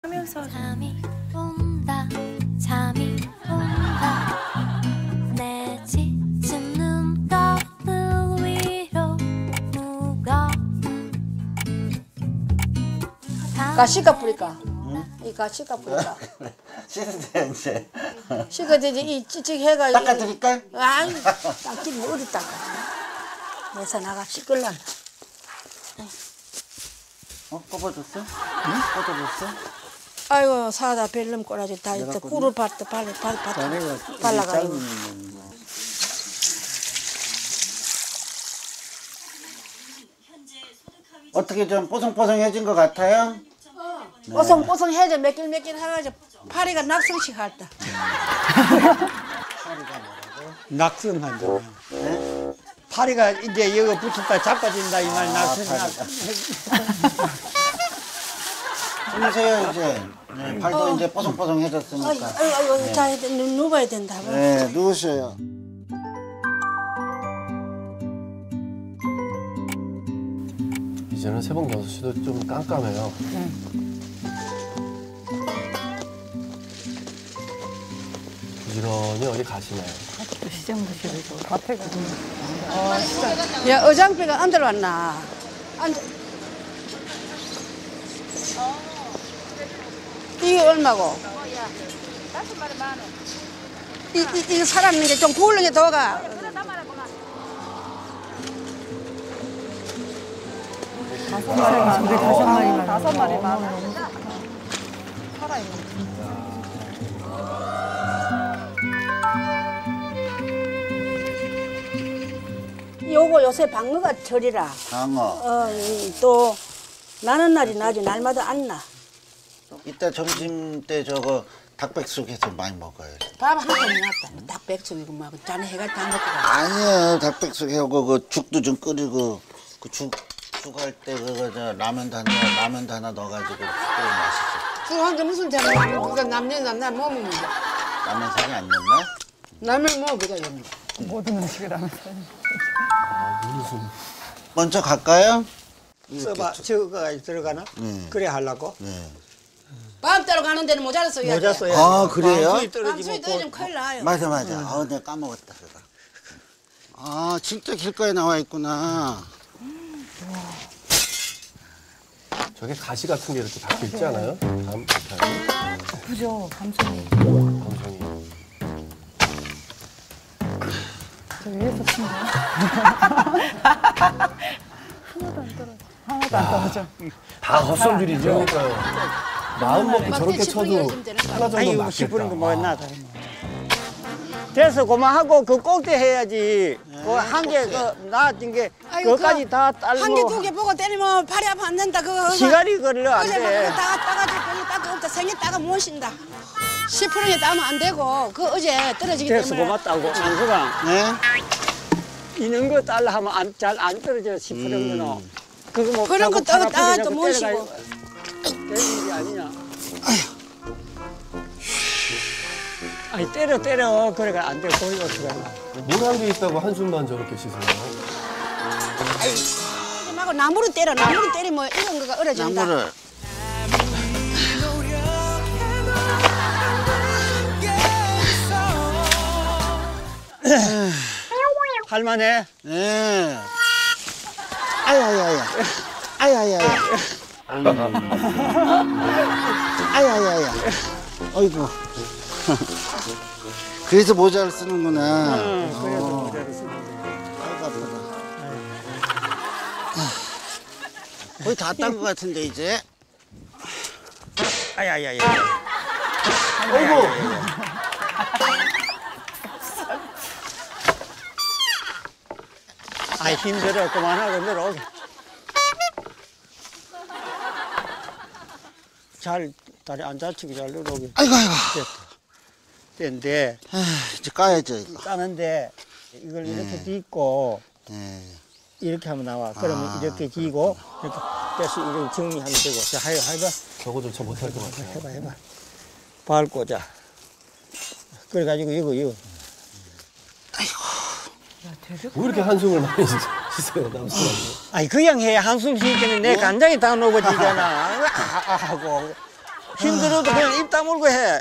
하면서 잠이 온다, 잠이 온다. 내 짙은 눈꺼풀 위로 묵어. 가시가 뿌릴까? 이 가시가 뿌릴까? 씻으세요 이제. 씻어야지. 이 찌찌 해가. 닦아드릴까? 아이, 닦기는 어디 닦아. 내서 나가 씻을라. 어? 꼽아줬어? 응? 꼽아줬어? 아이고 사다 벨름 꼬라지 다 있다. 꿀을 밭도 발라가지고 어떻게 좀 뽀송뽀송해진 것 같아요? 어. 네. 뽀송뽀송해져 매길매길 해가지고 파리가 낙선식 할다. 파리가 뭐라고? 낙선한다. 네? 파리가 이제 여기 붙었다 자빠진다 이 말. 낙선한다. 주무세요 이제. 네, 팔도 이제 뽀송뽀송해졌으니까. 아유, 자, 이제 누워야 된다. 네, 누우세요. 이제는 새벽 6시도 좀 깜깜해요. 부지런히 어디 가시나요? 아직도 시장부시고 밥해 가고. 야, 어장비가 안 들어왔나? 안 이게 얼마고? 이 사람 있는 게 좀 구울는 게 더 가. 다섯 마리 많아. 살아있는. 요거 요새 방어가 절이라. 방어. 또 나는 날이 나지 날마다 안 나. 이따 점심 때 저거 닭백숙 해서 많이 먹어요. 밥 한 번이 났다. 닭백숙이고 막 자네 해가 다 먹고 가. 아니야, 닭백숙 해오고 그 죽도 좀 끓이고 그 죽할 때 그거 저 라면 다 하나 넣어가지고 끓이면 맛있어. 죽 한 게 무슨 재미야? 그거 남녀나 나 뭐 먹는다. 라면 사리 안 넣나? 라면 뭐 그거 여기. 모든 음식에 라면 사리. 먼저 갈까요? 써봐, 저거가 들어가나? 그래 하려고. 네. 밤 따로 가는 데는 모자라 써야 돼. 모자 써야 돼. 아, 그래요? 밤수이 떨어지면 큰일 나요. 맞아, 맞아. 아, 내가 까먹었다. 그거. 아, 진짜 길가에 나와 있구나. 저게 가시 같은 게 이렇게 박혀 있지 않아요? 밤 그죠, 감성이. 저 위에서 친 거야? 하나도 안 떨어져. 다 헛손질이죠. 마음 먹고 저렇게 쳐도 하나 정도 맞겠다. 싶은 거 뭐였나 다른 거. 됐어, 고만하고 그 꼭대 해야지. 그 한 개 그 나아진 게 그거까지 다 딸고. 한 개 두 개 보고 때리면 팔이 아파 안 된다. 그거 시간이 걸려 안 돼. 어제 막 따가지고 거기 따가 없다. 생에 따가 무엇인다. 10%에 따면 안 되고 그 어제 떨어지기 때문에. 됐어, 고맙다고. 장수가. 네. 이런 거 딸라 하면 잘 안 떨어져 10%는. 그거 뭐 그런 거 따가지고 무엇이고. 때리는 게 아니냐. 아니 때려 그래가 안 돼. 거기가 어떻게 하냐. 모란 게 있다고 한숨만 저렇게 씻어요. 아이 말고 나무를 때려. 나무를 때리면 이런 거가 얼어진다. 나무를. 할만해. 예. 아야야야. 아야야야. 어이구. 그래서 모자를 쓰는구나. 그래서 모자를 쓰는구나. 아이고 아프다. 거의 다 딴 것 같은데 이제. 아야야야. 어이구. 아이 힘들어. 그만하고 내려오게. 잘 다리 안 다치고 잘 내려오게. 아이고. 됐다. 됐는데 이제 까야죠. 이거. 까는데 이걸 이렇게 딛고 이렇게 하면 나와. 그러면 이렇게 기고 이렇게 다시 이렇게 정리하면 되고. 자, 해봐. 저거도 저 못할 것 같아. 해봐. 밟고 자. 그래가지고 이거. 아이고. 왜 이렇게 한숨을 많이 쉬세요, 남수님? 아니 그냥 해. 한숨 쉬기에는 내 간장이 다 녹아지잖아. 하고 힘들어도 그냥 입 다물고 해.